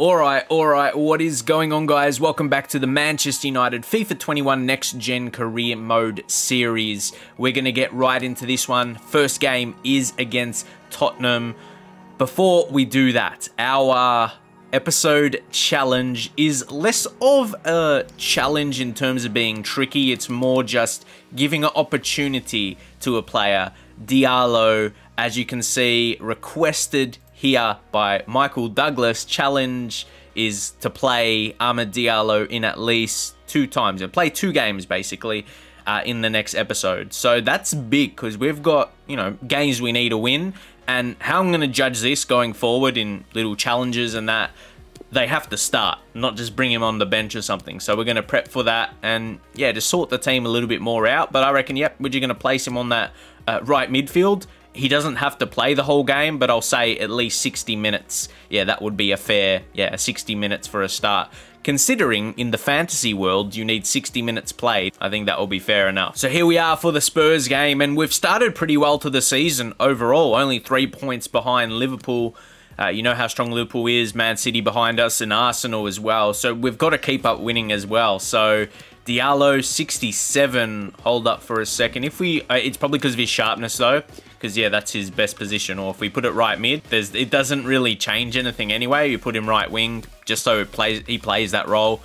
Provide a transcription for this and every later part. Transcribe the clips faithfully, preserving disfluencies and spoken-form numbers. Alright, alright, what is going on, guys? Welcome back to the Manchester United FIFA twenty-one Next Gen Career Mode series. We're going to get right into this one. First game is against Tottenham. Before we do that, our episode challenge is less of a challenge in terms of being tricky. It's more just giving an opportunity to a player. Diallo, as you can see, requested here by Michael Douglas. Challenge is to play Amad Diallo in at least two times. They'll play two games, basically, uh, in the next episode. So that's big because we've got, you know, games we need to win. And how I'm going to judge this going forward in little challenges and that, they have to start, not just bring him on the bench or something. So we're going to prep for that and, yeah, just sort the team a little bit more out. But I reckon, yep, we're just going to place him on that uh, right midfield. He doesn't have to play the whole game, but I'll say at least sixty minutes. Yeah, that would be a fair, yeah, sixty minutes for a start. Considering in the fantasy world, you need sixty minutes played, I think that will be fair enough. So here we are for the Spurs game, and we've started pretty well to the season overall, only three points behind Liverpool. Uh, you know how strong Liverpool is, Man City behind us, and Arsenal as well. So we've got to keep up winning as well. So Diallo, sixty-seven, hold up for a second. If we, uh, it's probably because of his sharpness though, because yeah, that's his best position. Or if we put it right mid, there's, it doesn't really change anything anyway. You put him right wing, just so it plays, he plays that role.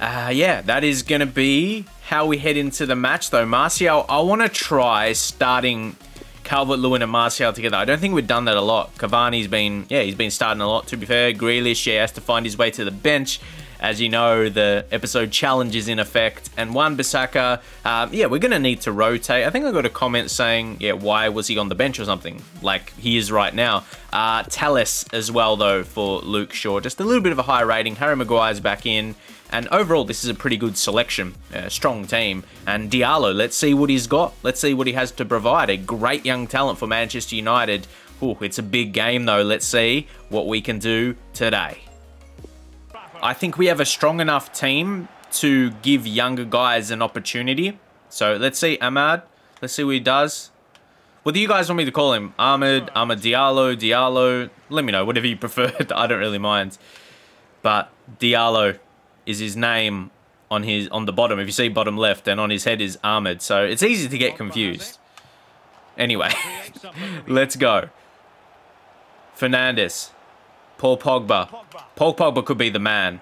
Uh, yeah, that is gonna be how we head into the match though. Martial, I want to try starting Calvert-Lewin and Martial together. I don't think we've done that a lot. Cavani's been, yeah, he's been starting a lot, to be fair. Grealish, yeah, has to find his way to the bench. As you know, the episode challenge is in effect. And Wan-Bissaka, um, yeah, we're going to need to rotate. I think I got a comment saying, yeah, why was he on the bench or something? Like he is right now. Uh, Telles as well, though, for Luke Shaw. Just a little bit of a high rating. Harry Maguire's back in. And overall, this is a pretty good selection. A strong team. And Diallo, let's see what he's got. Let's see what he has to provide. A great young talent for Manchester United. Ooh, it's a big game, though. Let's see what we can do today. I think we have a strong enough team to give younger guys an opportunity. So let's see Amad. Let's see what he does. What do you guys want me to call him? Ahmed, Amad Diallo, Diallo. Let me know, whatever you prefer. I don't really mind. But Diallo is his name on his on the bottom. If you see bottom left, and on his head is Ahmed. So it's easy to get confused. Anyway, let's go. Fernandes. Paul Pogba. Paul Pogba could be the man.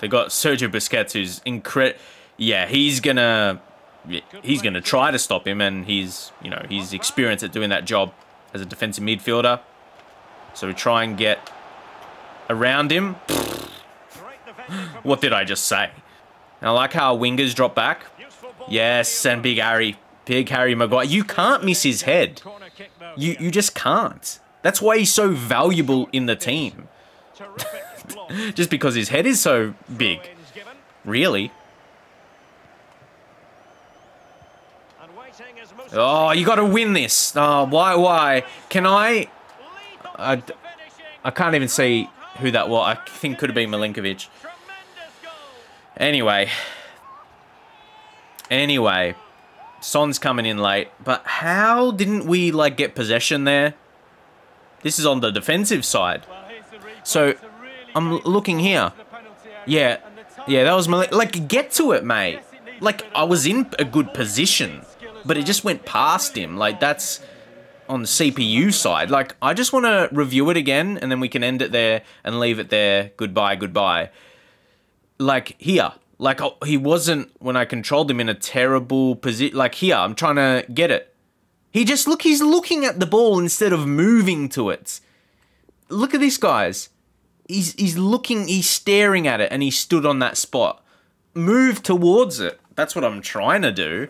They got Sergio Busquets, who's incredible. Yeah, he's gonna, he's gonna try to stop him, and he's, you know, he's experienced at doing that job as a defensive midfielder. So we try and get around him. What did I just say? And I like how our wingers drop back. Yes, and big Harry, big Harry Maguire. You can't miss his head. You you just can't. That's why he's so valuable in the team. Just because his head is so big. Really? Oh, you got to win this. Oh, why, why? Can I? I, I can't even see who that was. I think could have been Milinković. Anyway. Anyway. Son's coming in late. But how didn't we, like, get possession there? This is on the defensive side. So, I'm looking here. Yeah. Yeah, that was... Mal like, get to it, mate. Like, I was in a good position, but it just went past him. Like, that's on the C P U side. Like, I just want to review it again, and then we can end it there and leave it there. Goodbye, goodbye. Like, here. Like, I, he wasn't, when I controlled him, in a terrible position. Like, here, I'm trying to get it. He just, look, he's looking at the ball instead of moving to it. Look at this, guys. He's, he's looking, he's staring at it, and he stood on that spot. Move towards it. That's what I'm trying to do.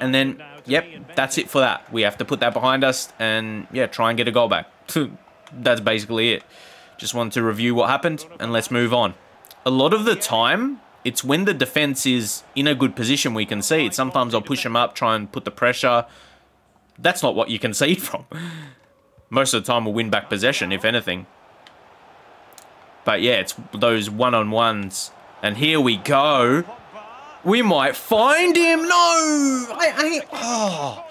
And then, yep, that's it for that. We have to put that behind us and, yeah, try and get a goal back. That's basically it. Just wanted to review what happened, and let's move on. A lot of the time, it's when the defense is in a good position we can see it. Sometimes I'll push him up, try and put the pressure. That's not what you concede from. Most of the time, we'll win back possession, if anything. But yeah, it's those one-on-ones. And here we go. We might find him. No! I, I, oh.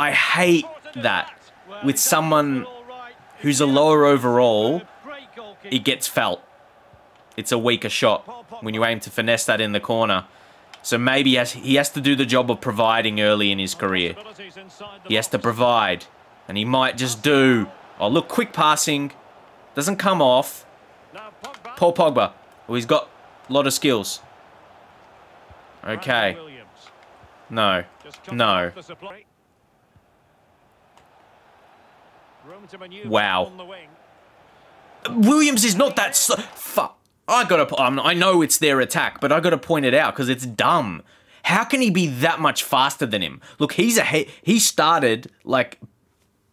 I hate that. With someone who's a lower overall, it gets felt. It's a weaker shot when you aim to finesse that in the corner. So maybe he has, he has to do the job of providing early in his career. He has to provide. And he might just do... Oh, look, quick passing. Doesn't come off. Paul Pogba. Oh, he's got a lot of skills. Okay. No. No. Wow. Williams is not that... So fuck. I gotta. Um, I know it's their attack, but I gotta point it out because it's dumb. How can he be that much faster than him? Look, he's a he started like,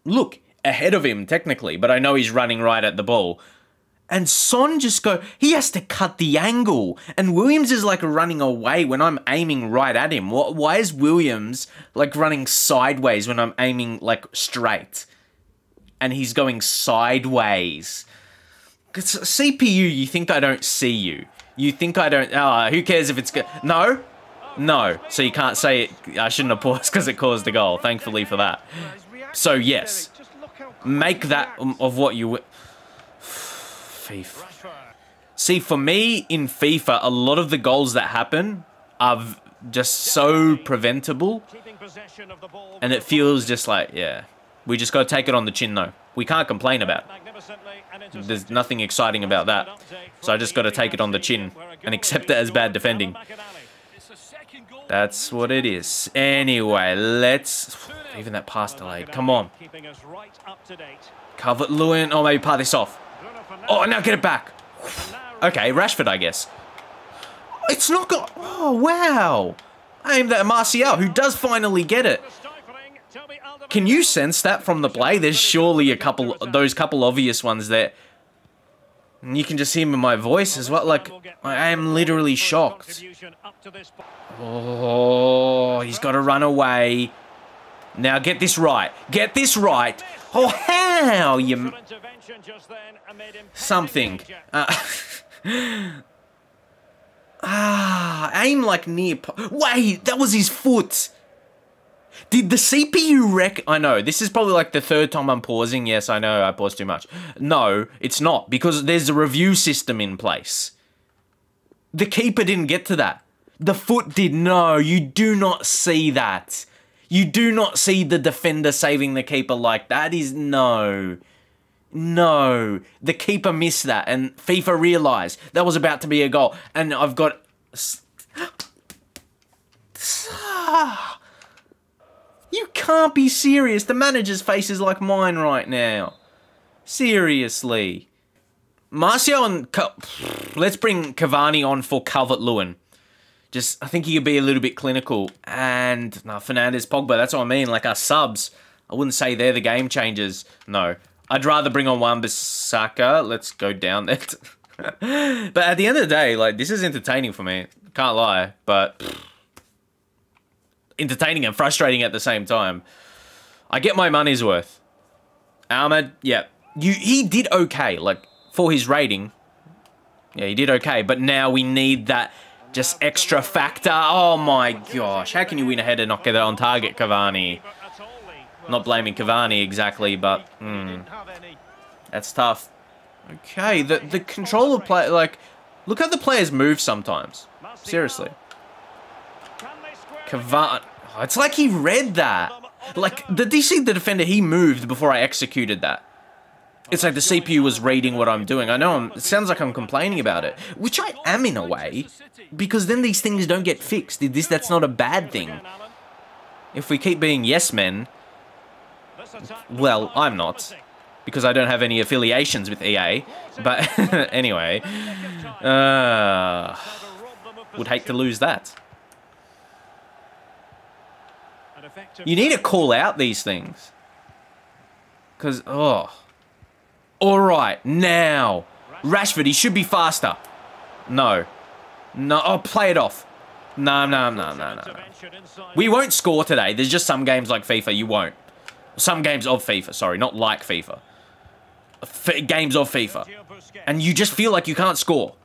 look ahead of him technically, but I know he's running right at the ball. And Son just go. He has to cut the angle, and Williams is like running away when I'm aiming right at him. What? Why is Williams like running sideways when I'm aiming like straight, and he's going sideways? Cause C P U, you think I don't see you. You think I don't... Ah, uh, who cares if it's... Go no? No. So you can't say it. I shouldn't have paused because it caused a goal. Thankfully for that. So, yes. Make that of what you... FIFA. See, for me, in FIFA, a lot of the goals that happen are just so preventable. And it feels just like, yeah. We just got to take it on the chin, though. We can't complain about it. There's nothing exciting about that. So I just got to take it on the chin and accept it as bad defending. That's what it is. Anyway, let's... Even that pass delayed. Come on. Calvert-Lewin. Oh, maybe part this off. Oh, now get it back. Okay, Rashford, I guess. It's not got... Oh, wow. I aimed that at Martial, who does finally get it. Can you sense that from the play? There's surely a couple, those couple obvious ones there. And you can just hear him in my voice as well. Like, I am literally shocked. Oh, he's got to run away. Now get this right. Get this right. Oh, how you... Something. Uh, ah, aim like near... Wait, that was his foot. Did the C P U wreck... I know, this is probably like the third time I'm pausing. Yes, I know, I paused too much. No, it's not, because there's a review system in place. The keeper didn't get to that. The foot did. No, you do not see that. You do not see the defender saving the keeper like that. Is no. No. The keeper missed that, and FIFA realised that was about to be a goal. And I've got... You can't be serious. The manager's face is like mine right now. Seriously. Martial and... Cal Let's bring Cavani on for Calvert-Lewin. Just, I think he could be a little bit clinical. And, no, Fernandes, Pogba, that's what I mean. Like, our subs, I wouldn't say they're the game changers. No. I'd rather bring on Wan-Bissaka. Let's go down there. But at the end of the day, like, this is entertaining for me. Can't lie, but... entertaining and frustrating at the same time. I get my money's worth. Amad, yeah. You, he did okay, like, for his rating. Yeah, he did okay, but now we need that just extra factor. Oh, my gosh. How can you win a header and not get it on target, Cavani? Not blaming Cavani exactly, but... Mm, that's tough. Okay, the, the control of play, like... Look how the players move sometimes. Seriously. Cavani. Oh, it's like he read that. Like, did you see the defender? He moved before I executed that. It's like the C P U was reading what I'm doing. I know I'm, it sounds like I'm complaining about it, which I am in a way, because then these things don't get fixed. This, that's not a bad thing. If we keep being yes men, well, I'm not, because I don't have any affiliations with E A. But anyway, uh, would hate to lose that. You need to call out these things. Because, oh. All right, now. Rashford, he should be faster. No. No, oh, play it off. No, no, no, no, no. We won't score today. There's just some games like FIFA, you won't. Some games of FIFA, sorry, not like FIFA. F- games of FIFA. And you just feel like you can't score.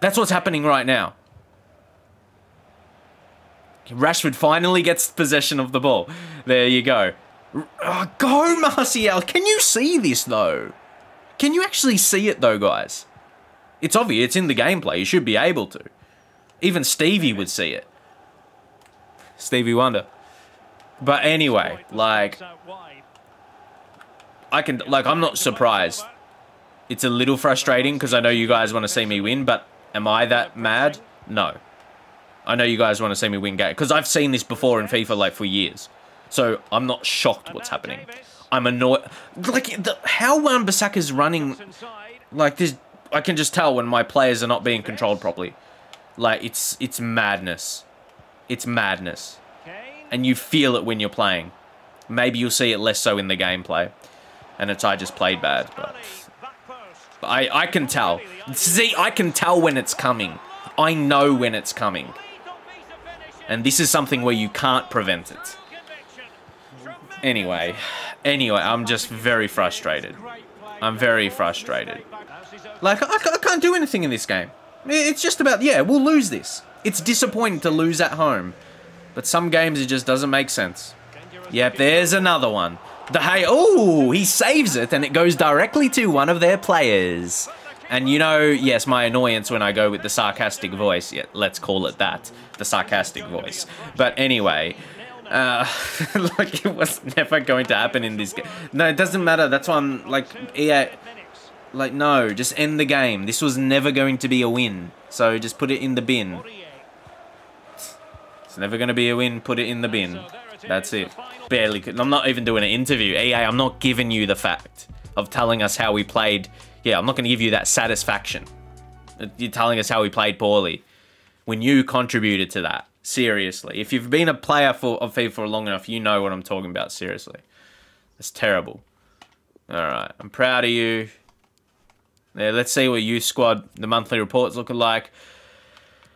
That's what's happening right now. Rashford finally gets possession of the ball. There you go. Oh, go, Martial. Can you see this, though? Can you actually see it though, guys? It's obvious. It's in the gameplay. You should be able to. Even Stevie would see it. Stevie Wonder. But anyway, like... I can... Like, I'm not surprised. It's a little frustrating because I know you guys want to see me win, but am I that mad? No. I know you guys want to see me win games because I've seen this before in FIFA, like, for years. So, I'm not shocked what's happening. I'm annoyed. Like, the, how Wan-Bissaka's running... Like, this... I can just tell when my players are not being controlled properly. Like, it's it's madness. It's madness. And you feel it when you're playing. Maybe you'll see it less so in the gameplay. And it's I just played bad. But I, I can tell. See, I can tell when it's coming. I know when it's coming. And this is something where you can't prevent it. Anyway. Anyway, I'm just very frustrated. I'm very frustrated. Like, I, I can't do anything in this game. It's just about, yeah, we'll lose this. It's disappointing to lose at home. But some games, it just doesn't make sense. Yep, there's another one. De Gea, oh, he saves it, and it goes directly to one of their players. And you know, yes, my annoyance when I go with the sarcastic voice. Yeah, let's call it that, the sarcastic voice. But anyway... Uh, like, it was never going to happen in this game. No, it doesn't matter. That's why I'm, like, yeah... Like, no, just end the game. This was never going to be a win. So, just put it in the bin. It's never going to be a win. Put it in the bin. That's it. Barely could. I'm not even doing an interview. E A, I'm not giving you the fact of telling us how we played. Yeah, I'm not going to give you that satisfaction. You're telling us how we played poorly. When you contributed to that. Seriously. If you've been a player for, of FIFA long enough, you know what I'm talking about. Seriously. That's terrible. Alright. I'm proud of you. Yeah, let's see what youth squad, the monthly reports looking like.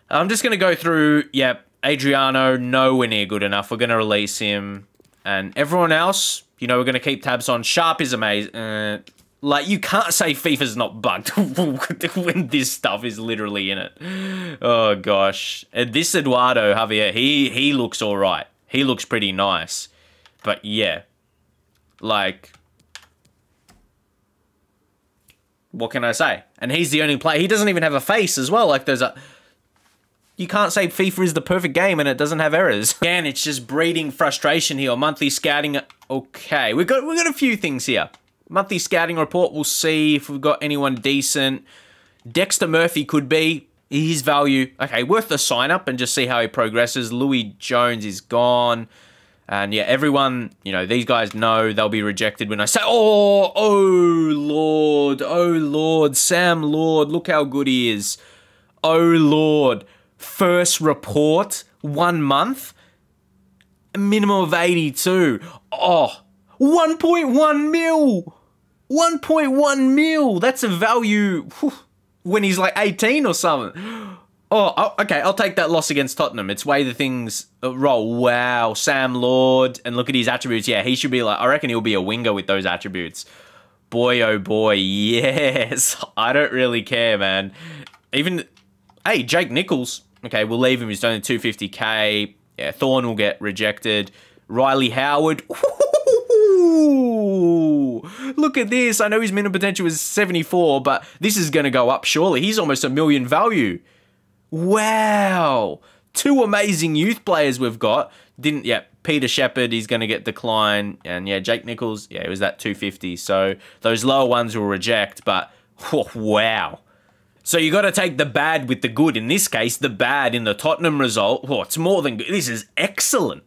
I'm just going to go through, yep, Adriano, nowhere near good enough. We're going to release him. And everyone else, you know, we're going to keep tabs on. Sharp is amazing. Uh, like, you can't say FIFA's not bugged when this stuff is literally in it. Oh, gosh. And this Eduardo Javier, he, he looks all right. He looks pretty nice. But, yeah, like... What can I say? And he's the only player. He doesn't even have a face as well. Like, there's a... You can't say FIFA is the perfect game and it doesn't have errors. Again, it's just breeding frustration here. Monthly scouting... Okay, we've got, we've got a few things here. Monthly scouting report. We'll see if we've got anyone decent. Dexter Murphy could be. His value... Okay, worth the sign-up and just see how he progresses. Louis Jones is gone. And, yeah, everyone, you know, these guys know they'll be rejected when I say, oh, oh, Lord, oh, Lord, Sam Lord, look how good he is. Oh, Lord, first report, one month, a minimum of eighty-two. Oh, one point one mil, one point one mil, that's a value whew, when he's like eighteen or something. Oh, okay, I'll take that loss against Tottenham. It's way the things roll. Wow, Sam Lord. And look at his attributes. Yeah, he should be like, I reckon he'll be a winger with those attributes. Boy, oh boy, yes. I don't really care, man. Even, hey, Jake Nichols. Okay, we'll leave him. He's only two fifty K. Yeah, Thorne will get rejected. Riley Howard. Ooh, look at this. I know his minimum potential is seventy-four, but this is going to go up, surely. He's almost a million value. Wow, two amazing youth players we've got. Didn't, yeah, Peter Shepard, he's going to get declined. And, yeah, Jake Nichols, yeah, it was that two fifty. So, those lower ones will reject, but, oh, wow. So, you got to take the bad with the good. In this case, the bad in the Tottenham result. Oh, it's more than good. This is excellent.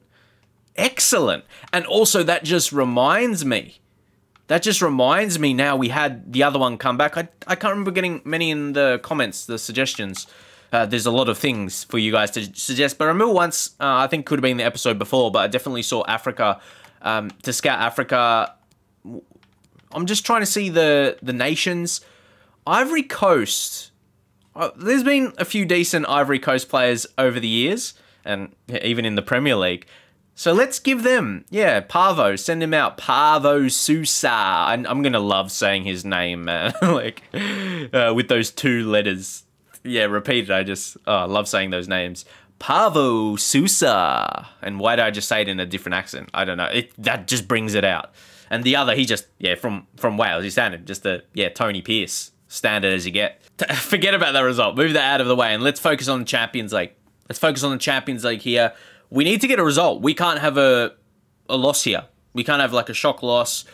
Excellent. And also, that just reminds me. That just reminds me now we had the other one come back. I, I can't remember getting many in the comments, the suggestions. Uh, there's a lot of things for you guys to suggest. But I remember once, uh, I think could have been the episode before, but I definitely saw Africa, um, to scout Africa. I'm just trying to see the, the nations. Ivory Coast. Uh, there's been a few decent Ivory Coast players over the years, and even in the Premier League. So let's give them, yeah, Pavão, send him out, Pavão Sousa. I'm, I'm going to love saying his name, man, like, uh, with those two letters. Yeah, repeated. I just oh, I love saying those names. Pavão Sousa. And why do I just say it in a different accent? I don't know. It, that just brings it out. And the other, he just, yeah, from, from Wales, he sounded just a, yeah, Tony Pierce, standard as you get. Forget about that result. Move that out of the way and let's focus on the Champions League. Let's focus on the Champions League here. We need to get a result. We can't have a, a loss here. We can't have like a shock loss.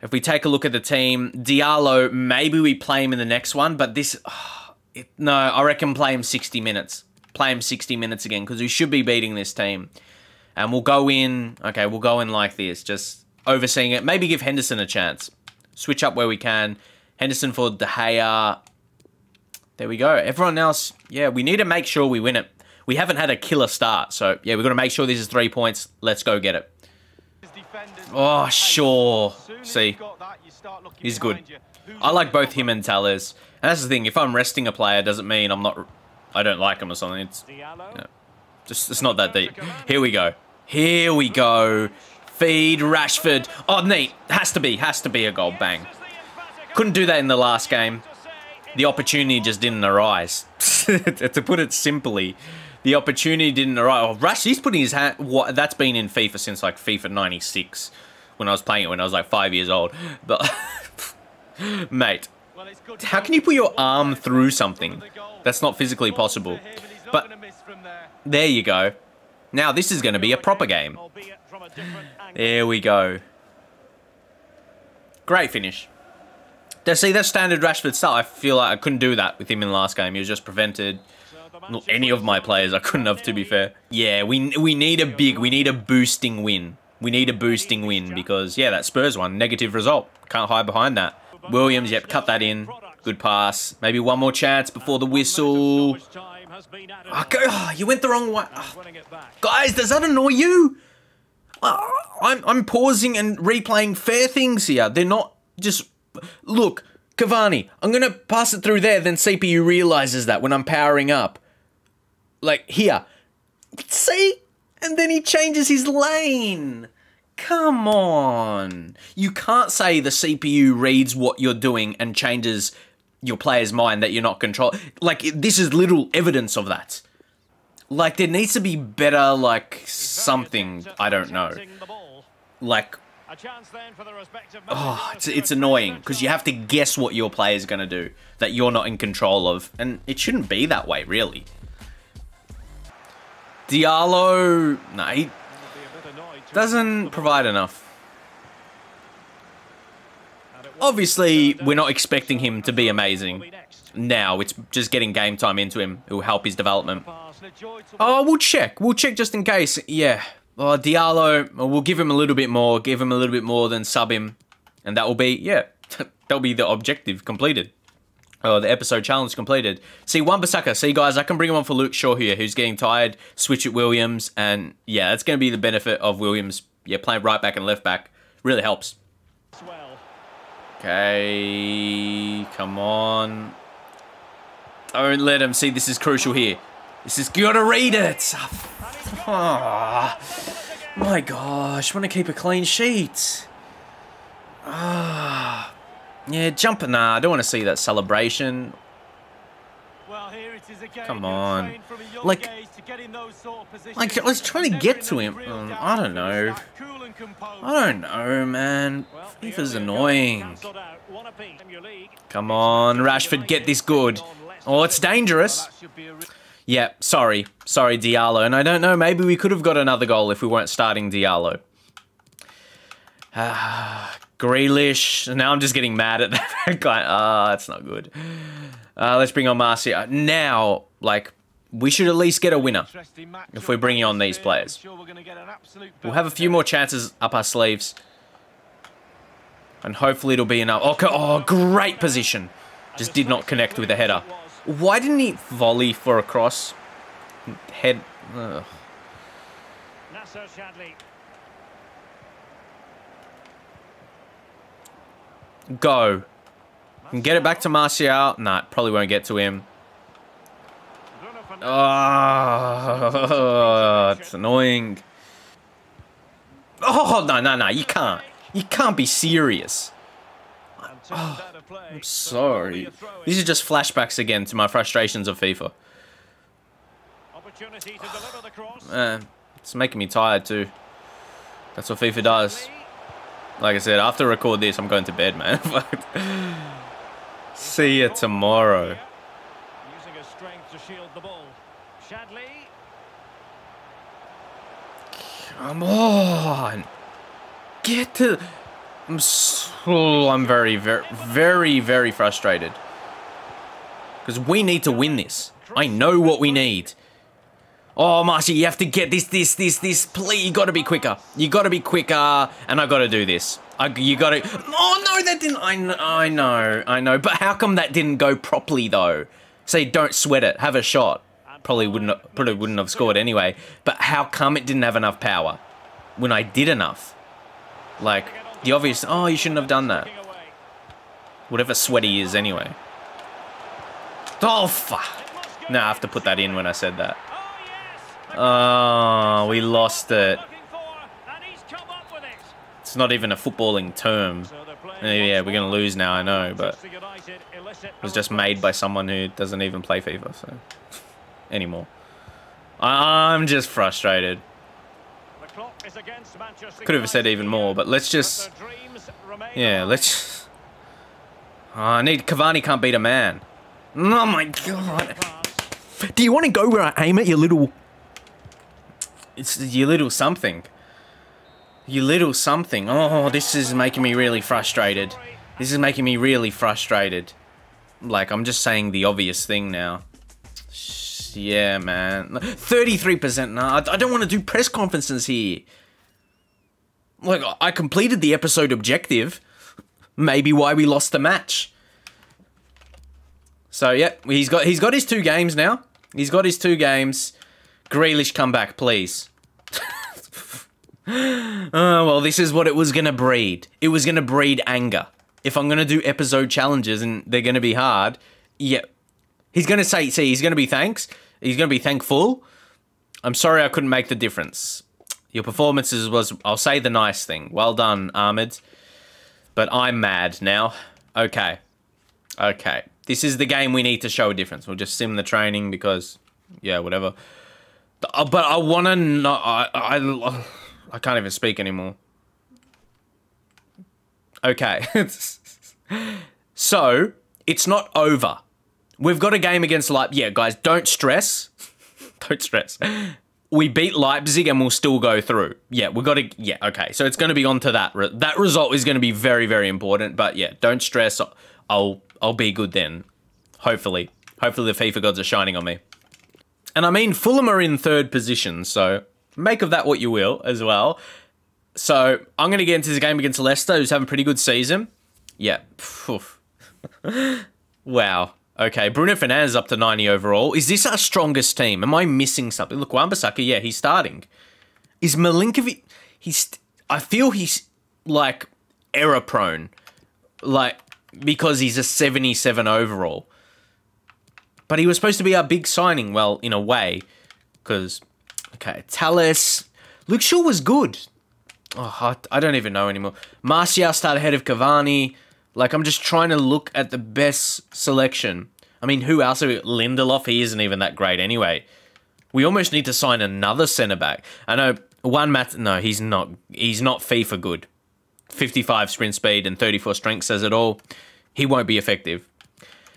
If we take a look at the team, Diallo, maybe we play him in the next one, but this, oh, it, no, I reckon play him sixty minutes. Play him sixty minutes again, because we should be beating this team. And we'll go in, okay, we'll go in like this, just overseeing it. Maybe give Henderson a chance. Switch up where we can. Henderson for De Gea. There we go. Everyone else, yeah, we need to make sure we win it. We haven't had a killer start, so yeah, we've got to make sure this is three points. Let's go get it. Oh, sure. See, he's good. I like both him and Telles. And that's the thing. If I'm resting a player, doesn't mean I'm not. I don't like him or something. It's you know, just it's not that deep. Here we go. Here we go. Feed Rashford. Oh, neat. Has to be. Has to be a goal. Bang. Couldn't do that in the last game. The opportunity just didn't arise. To put it simply. The opportunity didn't arrive. Oh, Rush, he's putting his hand... What, that's been in FIFA since, like, FIFA ninety-six. When I was playing it when I was, like, five years old. But, mate, how can you put your arm through something? That's not physically possible. But, there you go. Now, this is going to be a proper game. There we go. Great finish. See, that's standard Rashford style. I feel like I couldn't do that with him in the last game. He was just prevented... Not any of my players I couldn't have, to be fair. Yeah, we we need a big, we need a boosting win. We need a boosting win because, yeah, that Spurs one, negative result. Can't hide behind that. Williams, yep, cut that in. Good pass. Maybe one more chance before the whistle. Oh, go, oh, you went the wrong way. Oh. Guys, does that annoy you? Oh, I'm, I'm pausing and replaying fair things here. They're not just... Look, Cavani, I'm going to pass it through there, then C P U realises that when I'm powering up. Like, here. See? And then he changes his lane. Come on. You can't say the C P U reads what you're doing and changes your player's mind that you're not controlling. Like, this is literal evidence of that. Like, there needs to be better, like, something. I don't know. Like... Oh, it's, it's annoying because you have to guess what your player's going to do that you're not in control of. And it shouldn't be that way, really. Diallo, no, he doesn't provide enough. Obviously, we're not expecting him to be amazing. Now, it's just getting game time into him. It will help his development. Oh, we'll check. We'll check just in case. Yeah. Oh, Diallo, we'll give him a little bit more. Give him a little bit more than sub him. And that will be, yeah, that'll be the objective completed. Oh, the episode challenge completed. See, Wan-Bissaka. See, guys, I can bring him on for Luke Shaw here, who's getting tired. Switch at Williams. And, yeah, that's going to be the benefit of Williams. Yeah, playing right back and left back. Really helps. Okay. Come on. Don't let him. See, this is crucial here. This is... You got to read it. Oh, my gosh. Want to keep a clean sheet. Ah. Oh. Yeah, jump. Nah, I don't want to see that celebration. Well, here it is again. Come on. Like, like, I was trying to get to him. Um, I don't know. I don't know, man. FIFA's annoying. Come on, Rashford, get this good. Oh, it's dangerous. Yeah, sorry. Sorry, Diallo. And I don't know, maybe we could have got another goal if we weren't starting Diallo. Ah... Grealish. Now I'm just getting mad at that guy. Ah, oh, that's not good. Uh, let's bring on Martial. Now, like, we should at least get a winner if we're bringing on these players. We'll have a few more chances up our sleeves. And hopefully it'll be enough. Okay. Oh, great position. Just did not connect with the header. Why didn't he volley for a cross? Head. Ugh. Go. And get it back to Martial. Nah, probably won't get to him. Oh, it's annoying. Oh, no, no, no. You can't. You can't be serious. Oh, I'm sorry. These are just flashbacks again to my frustrations of FIFA. Oh, man, it's making me tired too. That's what FIFA does. Like I said, I have to record this. I'm going to bed, man. See you tomorrow. Using his strength to shield the ball. Shadley. Come on. Get to... I'm so... I'm very, very, very, very frustrated. Because we need to win this. I know what we need. Oh, Martial, you have to get this, this, this, this. Please, you got to be quicker. You got to be quicker. And I got to do this. I, you got to... Oh, no, that didn't... I, I know, I know. But how come that didn't go properly, though? Say, don't sweat it. Have a shot. Probably wouldn't, probably wouldn't have scored anyway. But how come it didn't have enough power? When I did enough. Like, the obvious... Oh, you shouldn't have done that. Whatever sweaty is, anyway. Oh, fuck. Nah, I have to put that in when I said that. Oh, we lost it. It's not even a footballing term. Yeah, we're going to lose now, I know, but it was just made by someone who doesn't even play FIFA, so... anymore. I'm just frustrated. Could have said even more, but let's just... Yeah, let's... Oh, I need... Cavani can't beat a man. Oh, my God. Do you want to go where I aim at your little... It's your little something. Your little something. Oh, this is making me really frustrated. This is making me really frustrated. Like, I'm just saying the obvious thing now. Yeah, man. thirty-three percent now. I don't want to do press conferences here. Like, I completed the episode objective. Maybe why we lost the match. So, yeah. He's got, he's got his two games now. He's got his two games. Grealish, come back, please. Oh, well, this is what it was going to breed. It was going to breed anger. If I'm going to do episode challenges and they're going to be hard, yeah. He's going to say, see, he's going to be thanks. He's going to be thankful. I'm sorry I couldn't make the difference. Your performances was, I'll say the nice thing. Well done, Ahmed. But I'm mad now. Okay. Okay. This is the game we need to show a difference. We'll just sim the training because, yeah, whatever. But I want to know. I, I, I can't even speak anymore. Okay. So, it's not over. We've got a game against Leipzig. Yeah, guys, don't stress. Don't stress. We beat Leipzig and we'll still go through. Yeah, we've got to... Yeah, okay. So, it's going to be on to that. That result is going to be very, very important. But, yeah, don't stress. I'll, I'll be good then. Hopefully. Hopefully, the FIFA gods are shining on me. And I mean, Fulham are in third position, so make of that what you will as well. So, I'm going to get into this game against Leicester, who's having a pretty good season. Yeah. Wow. Okay, Bruno Fernandes up to ninety overall. Is this our strongest team? Am I missing something? Look, Wan-Bissaka, yeah, he's starting. Is Milinković... He's... I feel he's, like, error-prone. Like, because he's a seventy-seven overall. But he was supposed to be our big signing, well, in a way, because, okay, Telles, Luke Shaw was good. Oh, I, I don't even know anymore. Martial started ahead of Cavani. Like, I'm just trying to look at the best selection. I mean, who else? Lindelof, he isn't even that great anyway. We almost need to sign another centre-back. I know, one Matt, no, he's not, he's not FIFA good. fifty-five sprint speed and thirty-four strength says it all. He won't be effective.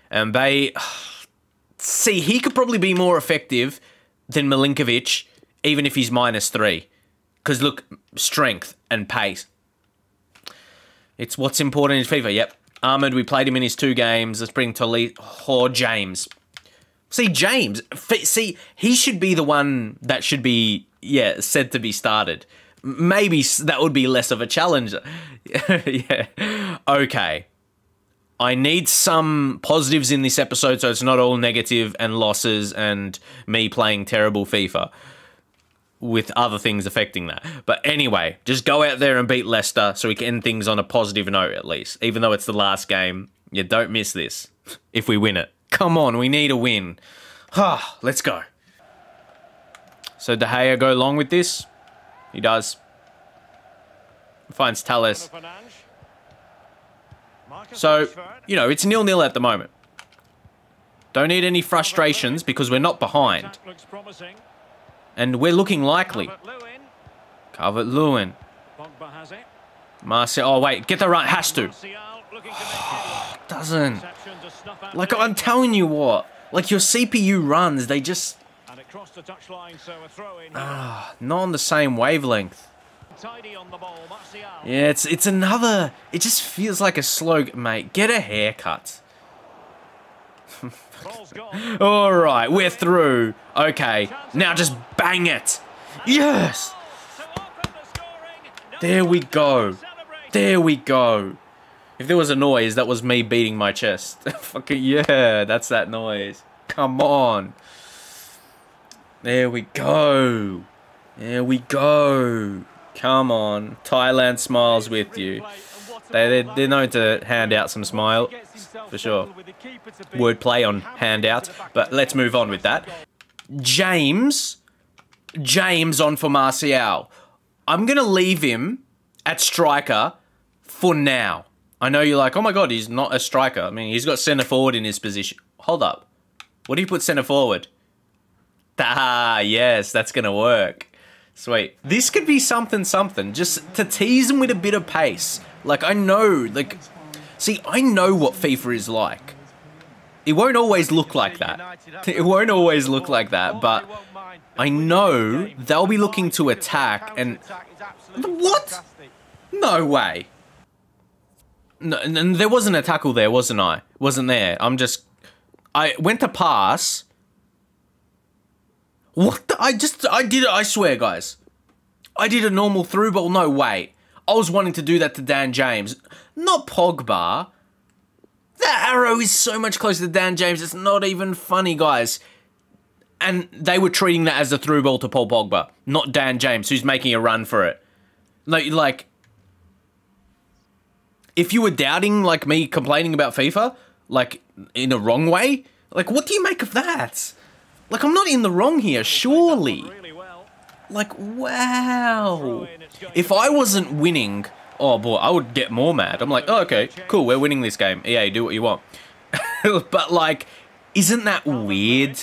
And Bay... See, he could probably be more effective than Milinković, even if he's minus three. Because, look, strength and pace. It's what's important in FIFA. Yep. Ahmed, we played him in his two games. Let's bring Telles. Oh, James. See, James. See, he should be the one that should be, yeah, said to be started. Maybe that would be less of a challenge. Yeah. Okay. I need some positives in this episode so it's not all negative and losses and me playing terrible FIFA with other things affecting that. But anyway, just go out there and beat Leicester so we can end things on a positive note at least. Even though it's the last game, you don't miss this if we win it. Come on, we need a win. Ah, let's go. So De Gea go along with this. He does. Finds Telles. So, you know, it's nil-nil at the moment. Don't need any frustrations because we're not behind. And we're looking likely. Calvert-Lewin. Martial. Oh, wait. Get the right. Has to. Oh, doesn't. Like, I'm telling you what. Like, your C P U runs. They just... Ah, oh, not on the same wavelength. Yeah, it's it's another... It just feels like a slow... Mate, get a haircut. Alright, we're through. Okay, now just bang it. Yes! There we go. There we go. If there was a noise, that was me beating my chest. Fucking yeah, that's that noise. Come on. There we go. There we go. Come on. Thailand smiles with you. They, they, they're known to hand out some smile, for sure. Word play on handout, but let's move on with that. James. James on for Martial. I'm going to leave him at striker for now. I know you're like, oh my God, he's not a striker. I mean, he's got centre forward in his position. Hold up. What do you put centre forward? Ah, yes, that's going to work. Sweet. This could be something, something. Just to tease him with a bit of pace. Like, I know, like... See, I know what FIFA is like. It won't always look like that. It won't always look like that, but... I know they'll be looking to attack and... What? No way. No, and there wasn't a tackle there, wasn't I? Wasn't there. I'm just... I went to pass. What the... I just... I did it, I swear, guys. I did a normal through ball. No, wait. I was wanting to do that to Dan James. Not Pogba. That arrow is so much closer to Dan James. It's not even funny, guys. And they were treating that as a through ball to Paul Pogba, not Dan James, who's making a run for it. Like, like, if you were doubting, like, me complaining about FIFA, like, in a wrong way, like, what do you make of that? Like, I'm not in the wrong here, surely. Like, wow. If I wasn't winning, oh, boy, I would get more mad. I'm like, oh, okay, cool, we're winning this game. E A, do what you want. But, like, isn't that weird?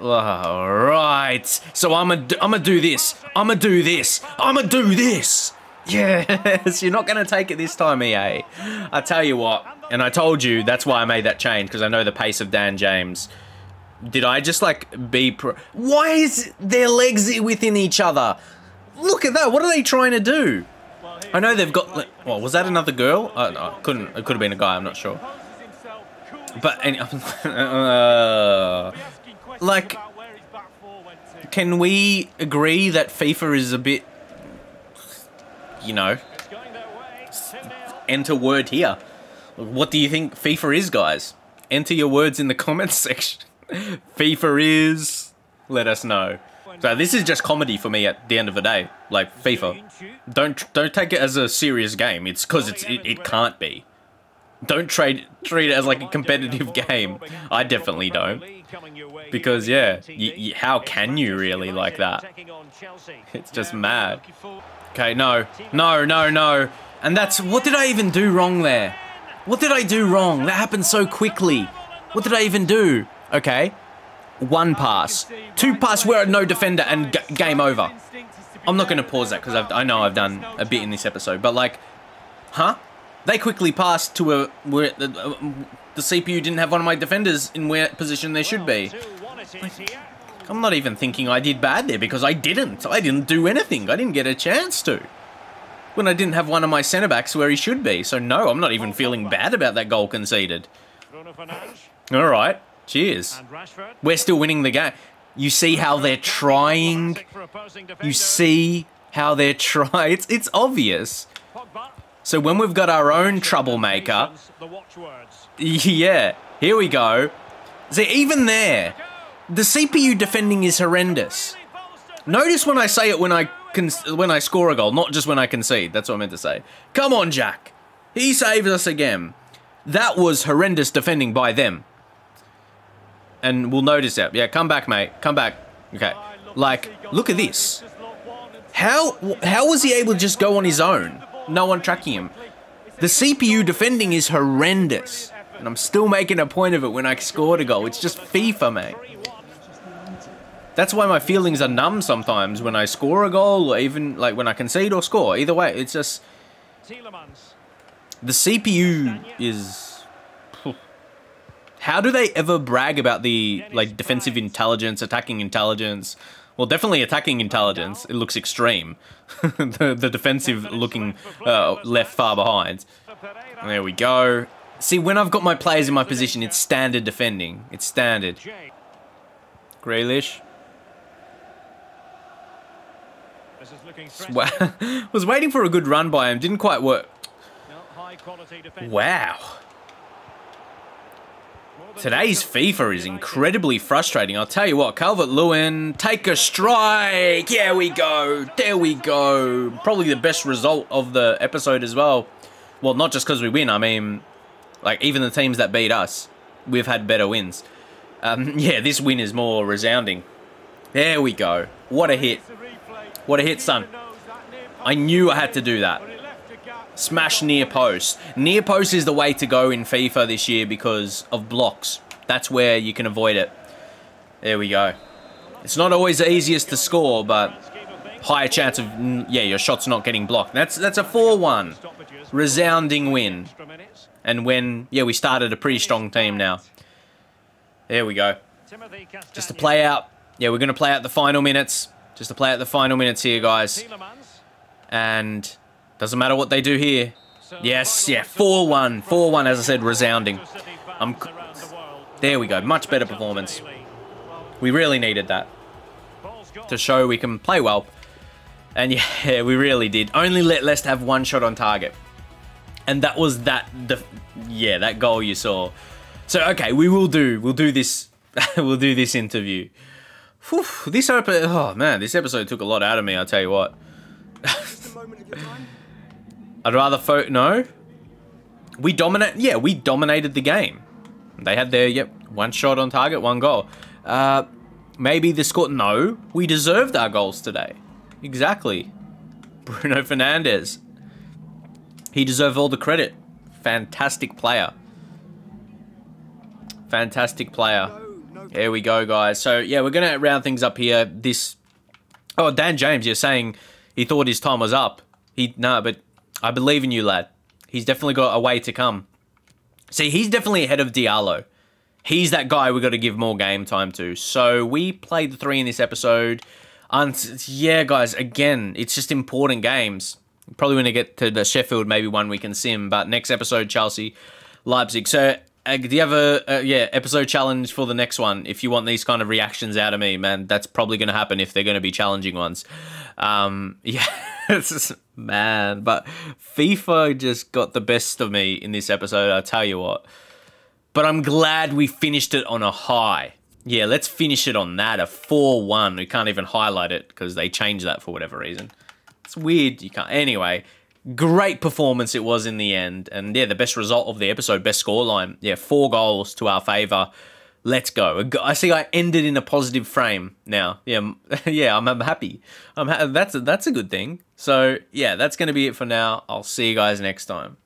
Alright, so I'm gonna I'm gonna do this. I'm gonna do this. I'm gonna do this. Yes, you're not gonna take it this time, E A. I tell you what, and I told you that's why I made that change because I know the pace of Dan James. Did I just like be? Pro why is their legs within each other? Look at that. What are they trying to do? I know they've got. Like, oh, was that another girl? Oh, no, I couldn't. It could have been a guy. I'm not sure. But any. uh, Like, can we agree that FIFA is a bit, you know, enter word here. What do you think FIFA is, guys? Enter your words in the comments section. FIFA is, let us know. So this is just comedy for me at the end of the day. Like, FIFA, don't don't take it as a serious game. It's because it's it, it can't be. Don't trade, treat it as like a competitive game. I definitely don't. Because, yeah, you, you, how can you really like that? It's just mad. Okay, no. No, no, no. And that's... What did I even do wrong there? What did I do wrong? That happened so quickly. What did I even do? Okay. One pass. Two pass where no defender and g game over. I'm not going to pause that because I know I've done a bit in this episode. But, like... Huh? They quickly passed to a... Where, uh, the C P U didn't have one of my defenders in where position they should be. Like, I'm not even thinking I did bad there because I didn't. I didn't do anything. I didn't get a chance to. When I didn't have one of my centre-backs where he should be. So no, I'm not even feeling bad about that goal conceded. Alright, cheers. We're still winning the game. You see how they're trying? You see how they're trying? It's, it's obvious. So when we've got our own troublemaker... Yeah, here we go. See, even there, the C P U defending is horrendous. Notice when I say it when I con when I score a goal, not just when I concede. That's what I meant to say. Come on, Jack. He saves us again. That was horrendous defending by them. And we'll notice that. Yeah, come back, mate. Come back. Okay. Like, look at this. How, how was he able to just go on his own? No one tracking him. The C P U defending is horrendous. And I'm still making a point of it when I scored a goal. It's just FIFA, mate. That's why my feelings are numb sometimes when I score a goal, or even like when I concede or score. Either way, it's just the C P U is. How do they ever brag about the like defensive intelligence, attacking intelligence? Well, definitely attacking intelligence. It looks extreme. the, the defensive looking uh, left far behind. There we go. See, when I've got my players in my position, it's standard defending. It's standard. Grealish. Was waiting for a good run by him. Didn't quite work. Wow. Today's FIFA is incredibly frustrating. I'll tell you what, Calvert-Lewin, take a strike. Yeah, we go. There we go. Probably the best result of the episode as well. Well, not just because we win. I mean, like, even the teams that beat us, we've had better wins. Um, yeah, this win is more resounding. There we go. What a hit. What a hit, son. I knew I had to do that. Smash near post. Near post is the way to go in FIFA this year because of blocks. That's where you can avoid it. There we go. It's not always the easiest to score, but higher chance of, yeah, your shot's not getting blocked. That's, that's a four one. Resounding win. And when, yeah, we started a pretty strong team now. There we go. Just to play out. Yeah, we're going to play out the final minutes. Just to play out the final minutes here, guys. And doesn't matter what they do here. Yes, yeah, four one. four one, as I said, resounding. I'm, there we go. Much better performance. We really needed that to show we can play well. And yeah, we really did. Only let Leicester have one shot on target. And that was that, the, yeah, that goal you saw. So, okay, we will do, we'll do this, we'll do this interview. Whew, this, oh man, this episode took a lot out of me, I'll tell you what. I'd rather, fo no? We dominate, yeah, we dominated the game. They had their, yep, one shot on target, one goal. Uh, maybe the score, no, we deserved our goals today. Exactly. Bruno Fernandes. He deserved all the credit. Fantastic player. Fantastic player. No, no. Here we go, guys. So, yeah, we're going to round things up here. This... Oh, Dan James, you're saying he thought his time was up. He No, but I believe in you, lad. He's definitely got a way to come. See, he's definitely ahead of Diallo. He's that guy we've got to give more game time to. So, we played the three in this episode. And yeah, guys, again, it's just important games. Probably when I get to the Sheffield, maybe one we can sim. But next episode, Chelsea, Leipzig. So... Uh, do you have a, uh, yeah, episode challenge for the next one? If you want these kind of reactions out of me, man, that's probably going to happen if they're going to be challenging ones. Um, yeah, it's just, man, but FIFA just got the best of me in this episode, I'll tell you what. But I'm glad we finished it on a high. Yeah, let's finish it on that, a four one. We can't even highlight it because they changed that for whatever reason. It's weird, you can't. Anyway... Great performance it was in the end. And, yeah, the best result of the episode, best scoreline. Yeah, four goals to our favour. Let's go. I see I ended in a positive frame now. Yeah, yeah, I'm, I'm happy. I'm ha that's, a, that's a good thing. So, yeah, that's going to be it for now. I'll see you guys next time.